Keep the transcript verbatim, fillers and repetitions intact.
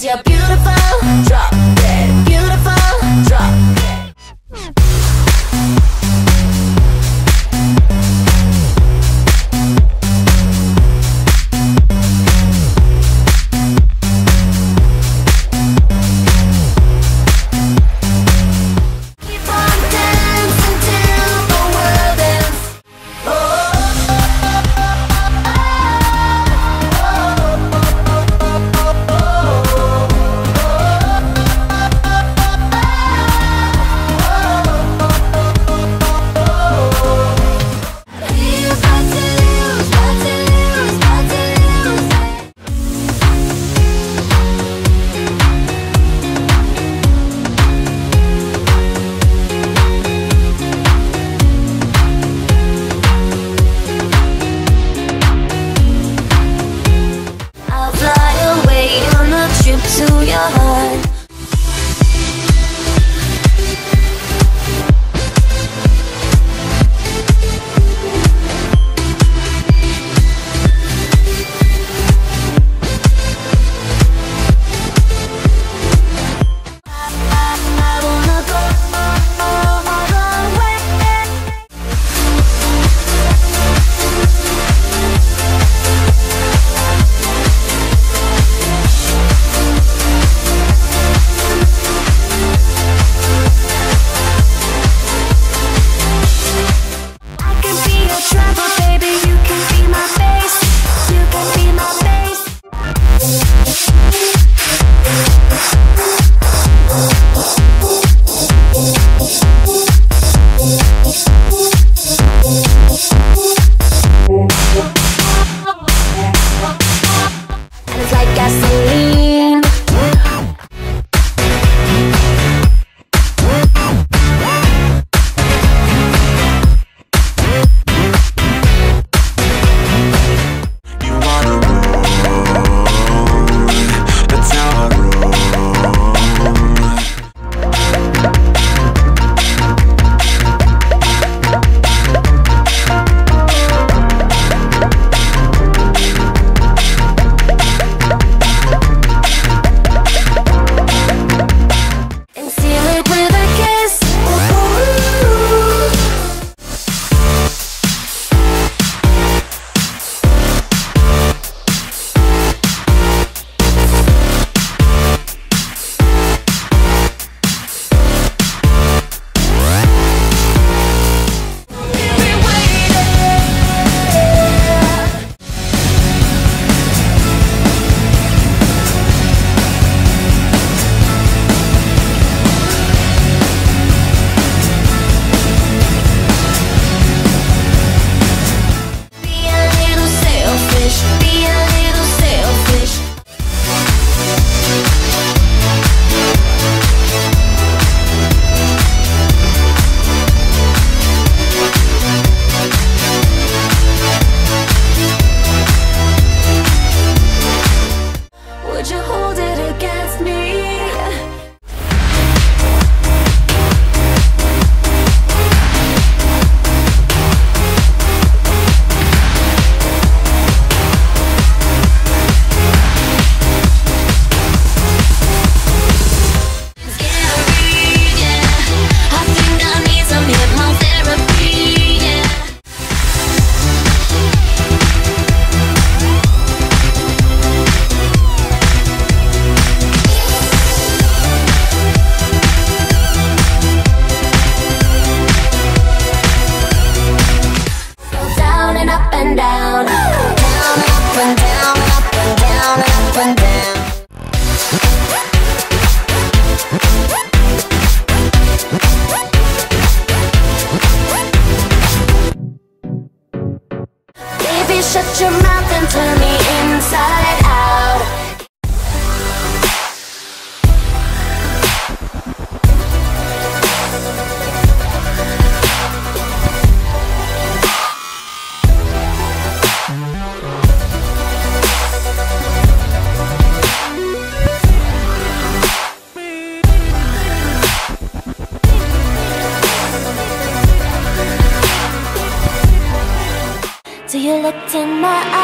You're beautiful, drop dead. Beautiful, drop dead. Keep on dancing till the world ends. Oh, oh, oh, oh, oh, oh, oh. looked in my eyes.